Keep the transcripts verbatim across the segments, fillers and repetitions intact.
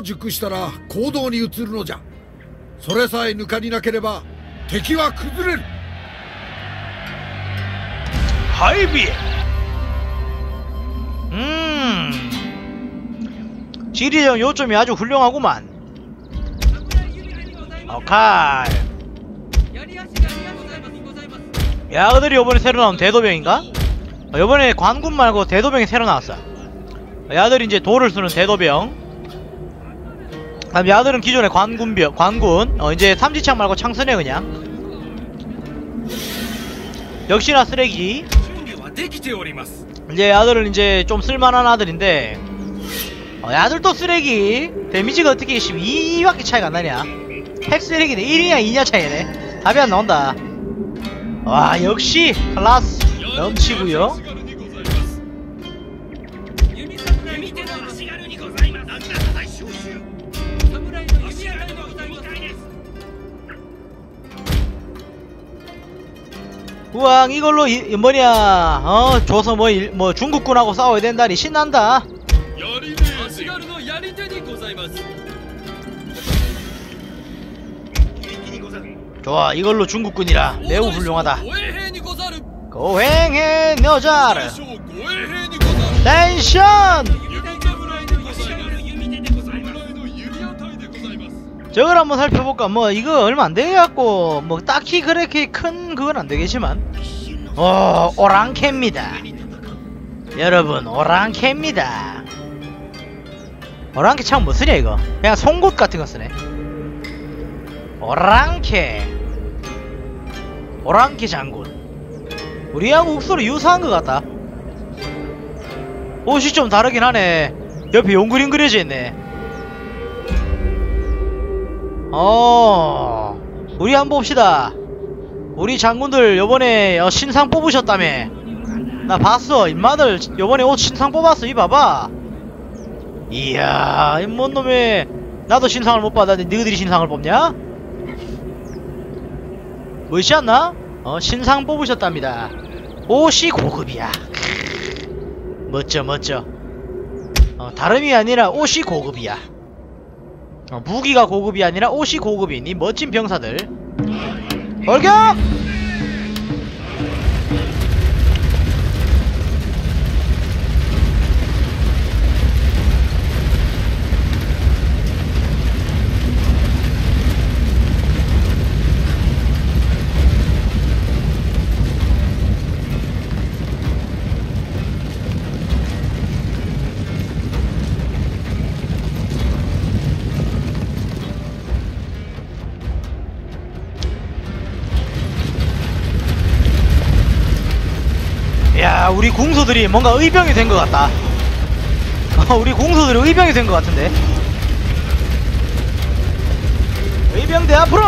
が熟したら行動に移るのじゃ。それさえ抜かりなければ敵は崩れる。ハイビ엠 음 지리형 요점이 아주 훌륭하구만. 오칼 야 그들이 요번에 새로 나온 대도병인가? 어, 요번에 관군 말고 대도병이 새로 나왔어. 어, 야들이 이제 돌을 쓰는 대도병. 아, 야들은 기존에 관군병, 관군 어 이제 삼지창 말고 창 쓰네 그냥. 역시나 쓰레기. 이제 야들은 이제 좀 쓸만한 아들인데 어, 야들 또 쓰레기. 데미지가 어떻게 십이밖에 차이가 안 나냐. 핵 쓰레기네. 일이냐 이냐 차이네. 답이 안 나온다. 와 역시 클라스 넘치구요. 우왕 이걸로 이, 뭐냐 어 줘서 뭐, 일, 뭐 중국군하고 싸워야 된다니 신난다. 좋아 이걸로 중국군이라 매우 훌륭하다. 고행해 너자르 텐션. 저걸 한번 살펴볼까. 뭐 이거 얼마 안되겠고 뭐 딱히 그렇게 큰 그건 안되겠지만 오 오랑캐입니다 여러분. 오랑캐입니다. 오랑캐 참 뭐쓰냐 이거. 그냥 송곳 같은거 쓰네. 오랑캐 오랑캐 장군. 우리하고 읍소로 유사한 것 같다. 옷이 좀 다르긴 하네. 옆에 용그림 그려져 있네. 어 우리 한번 봅시다. 우리 장군들 요번에 어, 신상 뽑으셨다며. 나 봤어 인마들 요번에 옷 신상 뽑았어. 이 봐봐. 이야 이 뭔 놈의. 나도 신상을 못 받았는데 너희들이 신상을 뽑냐? 멋있지 않나? 어 신상 뽑으셨답니다. 옷이 고급이야. 크으, 멋져 멋져. 어 다름이 아니라 옷이 고급이야. 어, 무기가 고급이 아니라 옷이 고급인 이 멋진 병사들. 돌격! 우리 궁수들이 뭔가 의병이 된 것 같다. 우리 궁수들이 의병이 된 것 같은데. 의병대 앞으로.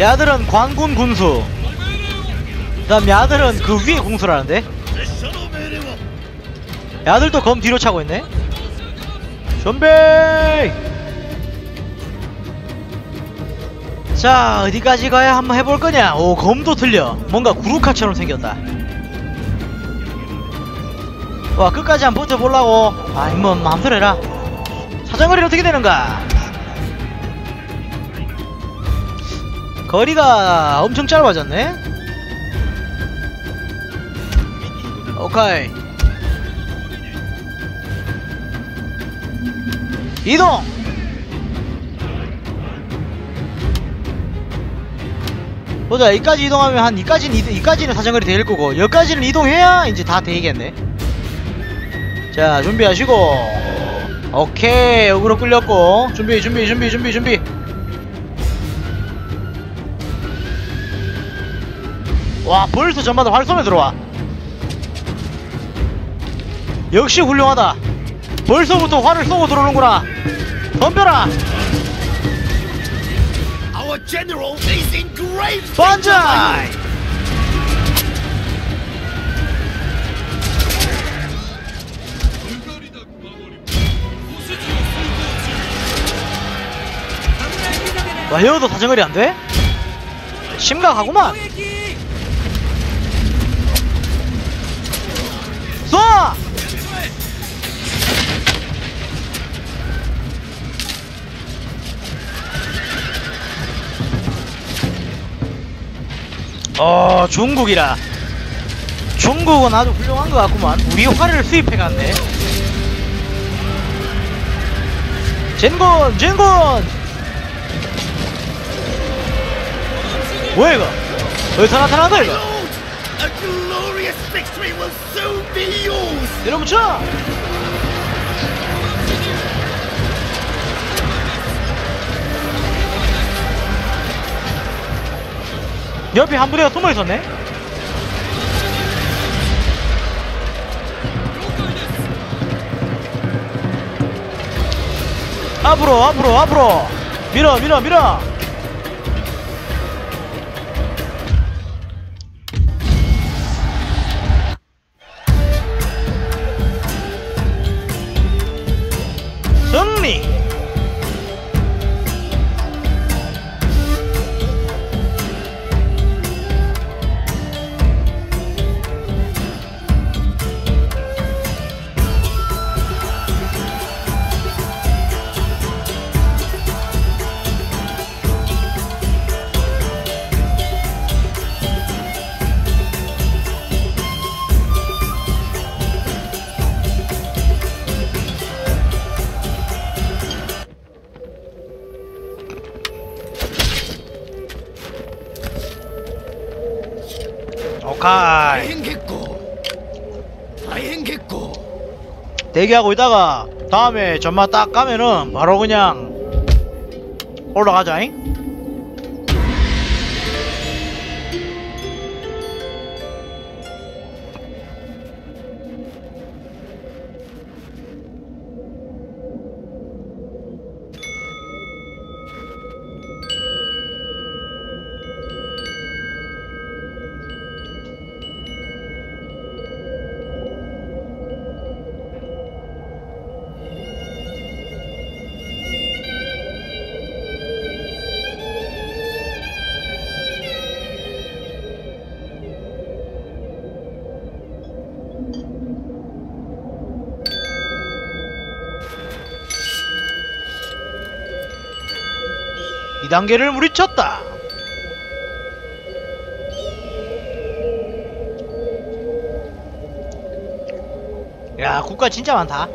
야들은 관군 군수. 그다음 야들은 그 위에 궁수라는데. 야들도 검 뒤로 차고 있네. 준비. 자 어디까지 가야 한번 해볼거냐. 오 검도 틀려. 뭔가 구루카처럼 생겼다. 와 끝까지 한번 버텨보려고. 아 이모 마음대로 해라. 사정거리는 어떻게 되는가. 거리가 엄청 짧아졌네. 오케이 이동. 보자 이까지 이동하면 한 이까지는, 이, 이까지는 사정거리 될 거고 여기까지는 이동해야 이제 다 되겠네. 자 준비하시고 오케이 여기로 끌렸고 준비 준비 준비 준비 준비. 와 벌써 전마다 활쏘에 들어와. 역시 훌륭하다. 벌써부터 활을 쏘고 들어오는구나. 덤벼라. General is in great 반자이. 와 헤어도 사정거리 안 돼? 심각하구만. 어, 중국이라. 중국은 아주 훌륭한 것 같구만. 우리 화를 수입해갔네. 젠군! 젠군! 뭐야 이거? 어디서 나타난다 이거? 내려붙여! 옆에 한 부대가 숨어있었네? 앞으로 앞으로 앞으로 밀어 밀어 밀어. 승리. 대기하고 있다가 다음에 점마 딱 가면은 바로 그냥 올라가자잉. 단계를 무리쳤다. 야, 국가 진짜 많다.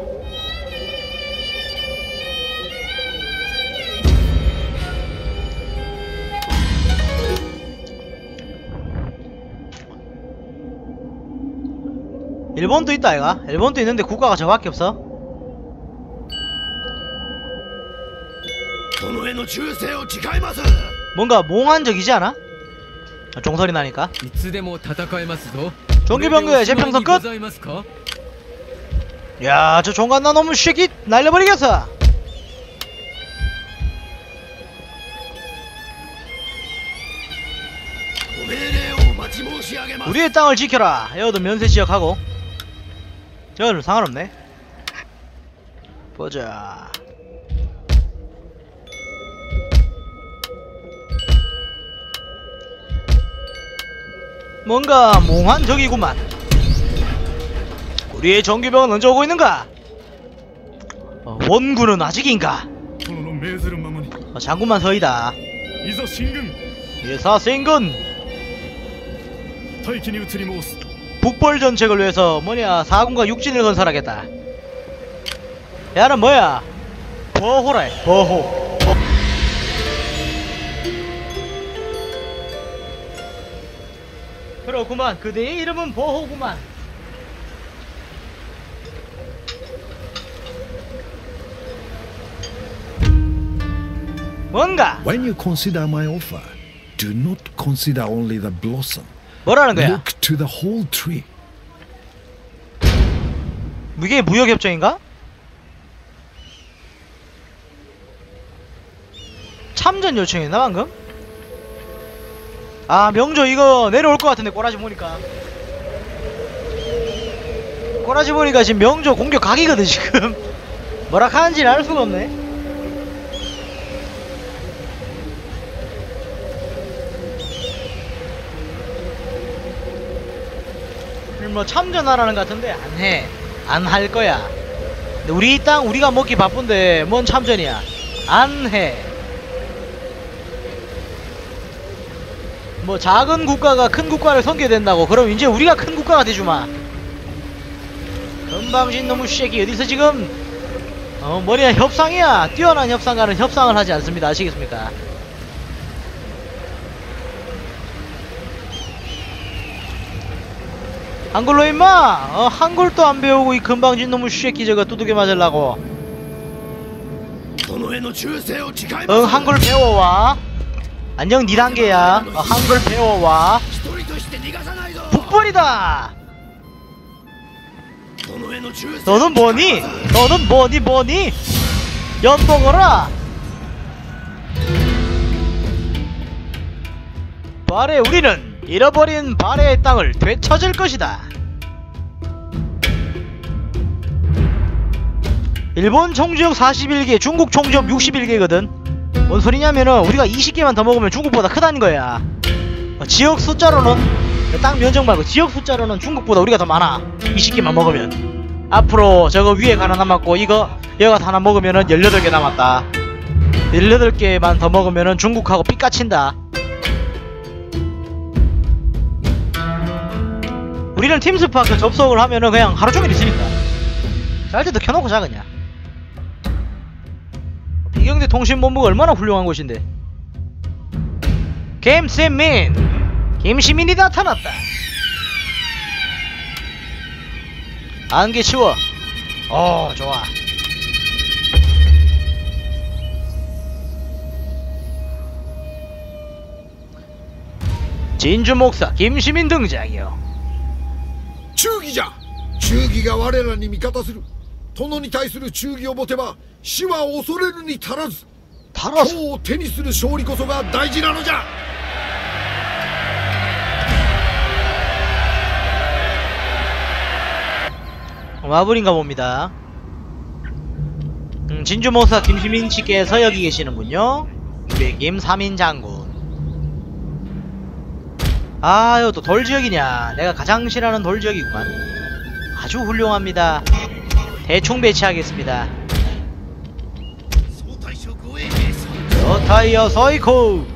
일본도 있다 이가. 일본도 있는데 국가가 저밖에 없어. 뭔가 몽환 적이지 않아? 아, 종소리 나니까. 종기병교의 재평선 끝! 야, 저 종간 나 너무 쉽게 날려버리겠어! 우리의 땅을 지켜라! 여도 면세지역하고. 저는 상관없네. 보자. 뭔가 몽환 적이구만. 우리의 정규병은 언제 오고 있는가? 어, 원군은 아직인가? 어, 장군만 서이다. 예사 생군. 북벌 전책을 위해서 뭐냐 사군과 육진을 건설하겠다. 야는 뭐야? 버호래. 버호. 그렇구만. 그대의 이름은 버호구만. 뭔가 When you consider my offer, do not consider only the blossom. 뭐라는 거야? Look to the whole tree. 이게 무역 협정인가? 참전 요청했나 방금? 아, 명조 이거 내려올 것 같은데, 꼬라지 보니까. 꼬라지 보니까 지금 명조 공격 각이거든, 지금. 뭐라 하는지는 알 수가 없네. 뭐 참전하라는 것 같은데, 안 해. 안 할 거야. 근데 우리 땅 우리가 먹기 바쁜데, 뭔 참전이야. 안 해. 뭐 작은 국가가 큰 국가를 섬겨댄다고. 그럼 이제 우리가 큰 국가가 되주마. 건방진 놈의 새끼 어디서 지금 어 뭐냐 협상이야. 뛰어난 협상가는 협상을 하지 않습니다. 아시겠습니까? 한글로 임마! 어 한글도 안 배우고 이 건방진 놈의 새끼 저거 두둑에 맞으려고. 응 한글 배워와. 안녕 니 단계야. 어, 한글 배워와. 북벌이다! 너는 뭐니? 너는 뭐니 뭐니? 연먹어라! 발에 우리는 잃어버린 발해의 땅을 되찾을 것이다. 일본 총지역 사십일 개, 중국 총지역 육십일 개거든. 뭔 소리냐면은 우리가 이십 개만 더 먹으면 중국보다 크다는 거야. 어, 지역 숫자로는 땅 면적 말고 지역 숫자로는 중국보다 우리가 더 많아. 이십 개만 먹으면. 앞으로 저거 위에가 하나 남았고 이거 여기가 하나 먹으면은 열여덟 개 남았다. 열여덟 개만 더 먹으면은 중국하고 삐까친다. 우리는 팀스파크 접속을 하면은 그냥 하루종일 있으니까 잘 때도 켜놓고 자 그냥. 비경대 통신본부가 얼마나 훌륭한 곳인데. 김세민 김시민이 나타났다. 안개 치워. 어 좋아. 진주 목사 김시민 등장이요.忠義じゃ。 忠義が我らに味方する。殿に対する忠義を持てば死は恐れるに足らず。足らず。王を手にする勝利こそが大事なのじゃ。마블인가 봅니다. 음, 진주 모사 김시민 씨께서 여기 계시는군요. 우리 김 삼인 장군. 아, 이거 또 돌지역이냐. 내가 가장 싫어하는 돌지역이구만. 아주 훌륭합니다. 대충 배치하겠습니다. 소타이어 소이코.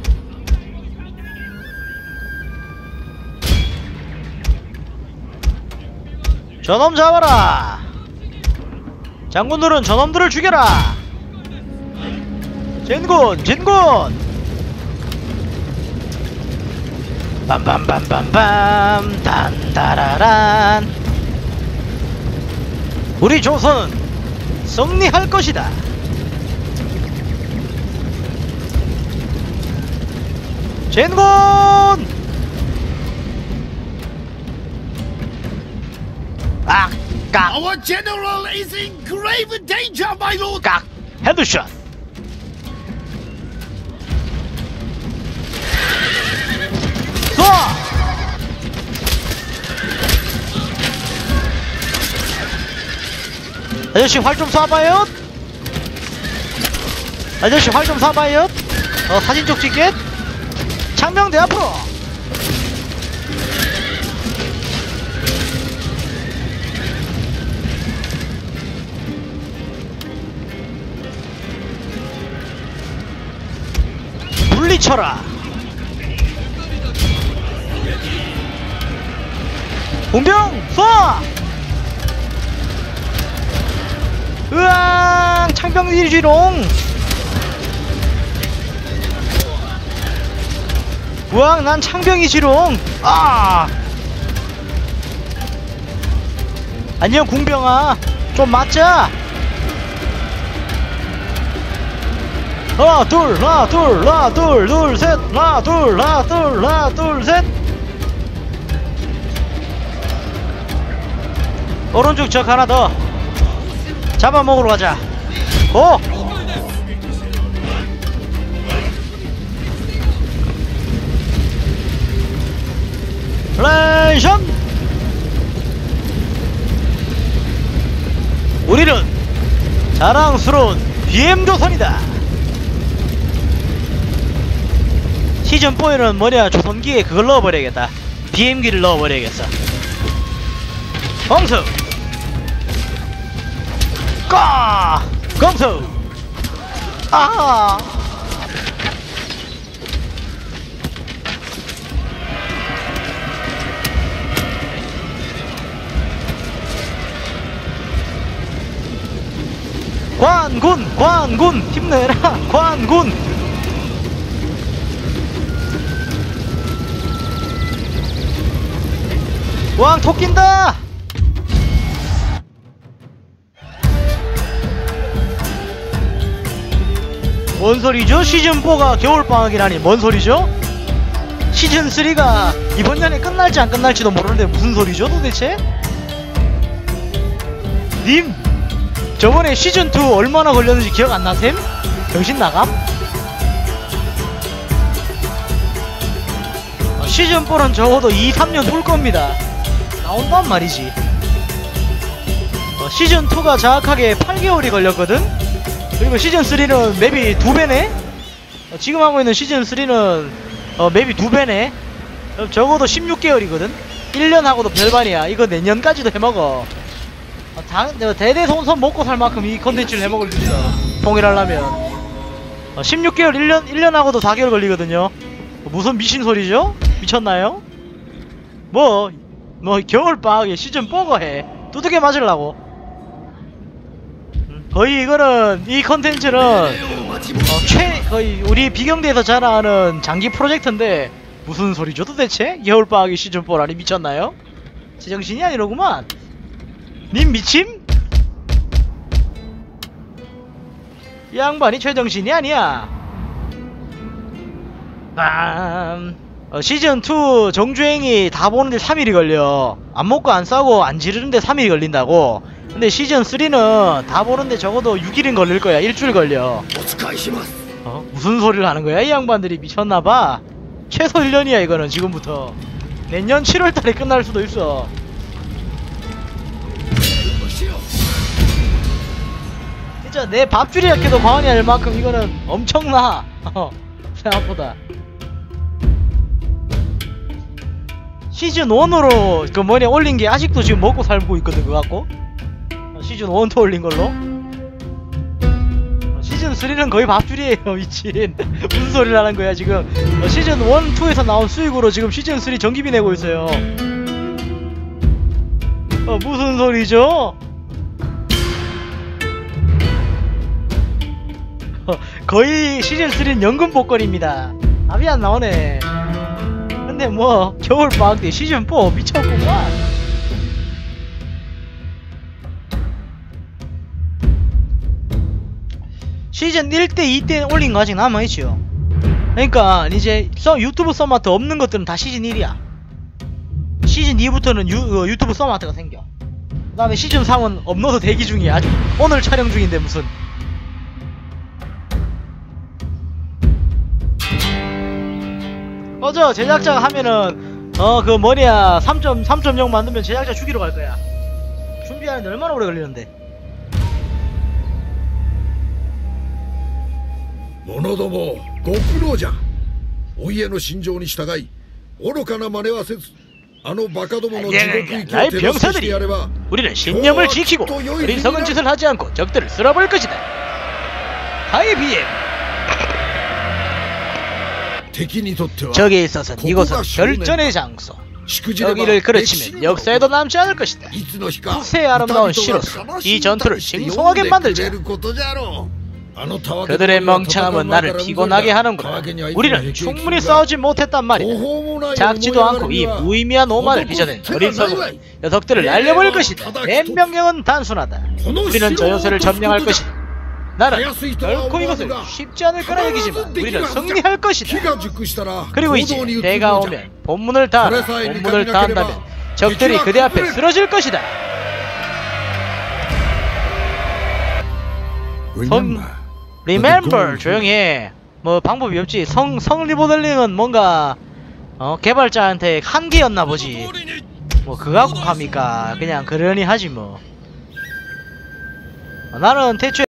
저놈 잡아라. 장군들은 저놈들을 죽여라. 진군 진군. 빰빰빰빰빰 단다라란. 우리 조선 승리할 것이다. 진군. 아깍. Our general is in grave danger, my lord. 깍. 헤드샷. 아저씨 활 좀 쏴봐요. 아저씨 활 좀 쏴봐요. 어 사진 쪽 찍겠. 창병대 앞으로. 물리쳐라. 공병 쏴. 으앙 창병일지롱. 으앙 난 창병이지롱. 아 안녕 궁병아 좀 맞자. 하나 둘 하나 둘 하나 둘 둘 셋 하나 둘 하나 둘 하나 둘 셋. 오른쪽 적 하나 더 잡아먹으러 가자. 고! 플레이션! 우리는 자랑스러운 비엠조선이다. 시즌사는 뭐냐 조선기에 그걸 넣어버려야겠다. 비엠기를 넣어버려야겠어. 봉수! 아! 검수! 아하! 관군! 관군! 힘내라! 관군! 왕 토낀다! 뭔 소리죠? 시즌사가 겨울방학이라니 뭔 소리죠? 시즌삼가 이번 년에 끝날지 안 끝날지도 모르는데 무슨 소리죠 도대체? 님! 저번에 시즌이 얼마나 걸렸는지 기억 안 나셈? 정신 나감? 어, 시즌사는 적어도 이, 삼 년 올 겁니다. 나온단 말이지. 어, 시즌이가 정확하게 팔 개월이 걸렸거든? 그리고 시즌삼는 맵이 두 배네? 어, 지금 하고 있는 시즌삼는 어, 맵이 두 배네? 그럼 적어도 십육 개월이거든? 일 년하고도 별반이야. 이거 내년까지도 해먹어. 아, 당, 대대손손 먹고 살 만큼 이 컨텐츠를 해먹을 수 있어. 통일하려면 어, 십육 개월 일 년, 일 년하고도 사 개월 걸리거든요. 어, 무슨 미친 소리죠? 미쳤나요? 뭐, 뭐 겨울방학에 시즌 뽀거 해. 두둑에 맞으려고. 음, 거의 이거는, 이 컨텐츠는 어, 최, 거의 우리 비경대에서 자라는 장기 프로젝트인데 무슨 소리죠 도대체? 겨울방학에 시즌 뽀라니 미쳤나요? 제정신이 아니로구만. 님 미침? 이 양반이 최정신이 아니야. 아, 어, 시즌이 정주행이 다 보는데 삼 일이 걸려. 안 먹고 안 싸고 안 지르는데 삼 일이 걸린다고. 근데 시즌삼는 다 보는데 적어도 육 일은 걸릴 거야. 일주일 걸려. 어? 무슨 소리를 하는 거야? 이 양반들이 미쳤나봐. 최소 일 년이야 이거는 지금부터. 내년 칠월달에 끝날 수도 있어. 진짜 내 밥줄이 약해도 과언이 아닐 만큼 이거는 엄청나. 어, 생각보다 시즌 원으로 그 뭐냐 올린게 아직도 지금 먹고 살고 있거든. 그거 갖고 시즌 원도 올린걸로. 시즌삼는 거의 밥줄이에요 미친. 무슨 소리를 하는거야 지금. 시즌 일, 이에서 나온 수익으로 지금 시즌삼 정기비 내고 있어요. 어, 무슨 소리죠? 거의 시즌삼은 연금 복권입니다. 답이 안 나오네. 근데 뭐 겨울 방학 때 시즌사 미쳤구만. 시즌 일 때, 이 때 올린 거 아직 남아있죠. 그러니까 이제 서, 유튜브 서마트 없는 것들은 다 시즌 일이야. 시즌 이부터는 유, 어, 유튜브 서마트가 생겨. 그 다음에 시즌 삼은 업로드 대기 중이야. 아직 오늘 촬영 중인데 무슨. 맞아, 제작자 하면은 어 그 뭐냐 삼 점 삼 점 영 만들면 제작자 죽이러 갈 거야. 준비하는데 얼마나 오래 걸리는데. 뭐노도모 고프로자 오이에의 신조에 따라이 오로카나 마네와 세츠 아노 바카도모의 지옥의 길을 대비시키려 하려면 우리는 신념을 지키고 어리석은 짓을 하지 않고 적들을 쓸어버릴 것이다. 하이비엠. 적에 있어서 이곳은 결전의 장소. 여기를 그르치면 역사에도 남지 않을 것이다. 후세의 아름다운 시로서 이 전투를 싱송하게 만들자. 그들의 멍청함은 나를 피곤하게 하는구나. 우리는 충분히 싸우지 못했단 말이다. 작지도 않고 이 무의미한 오만을 빚어낸 어린석은 녀석들을 날려버릴 것이다. 내 명령은 단순하다. 우리는 저 요새를 점령할 것이다. 나는 결코 이것을 쉽지 않을 거라 여기지만 우리는 승리할 것이다. 그리고 이제 때가 오면 본문을 다하라. 본문을 다한다면 적들이 그대 앞에 쓰러질 것이다. 성... Remember! 조용히 해. 뭐 방법이 없지. 성... 성 리모델링은 뭔가... 어? 개발자한테 한계였나 보지. 뭐 그거 갖고 합니까? 그냥 그러니 하지 뭐. 어, 나는 대체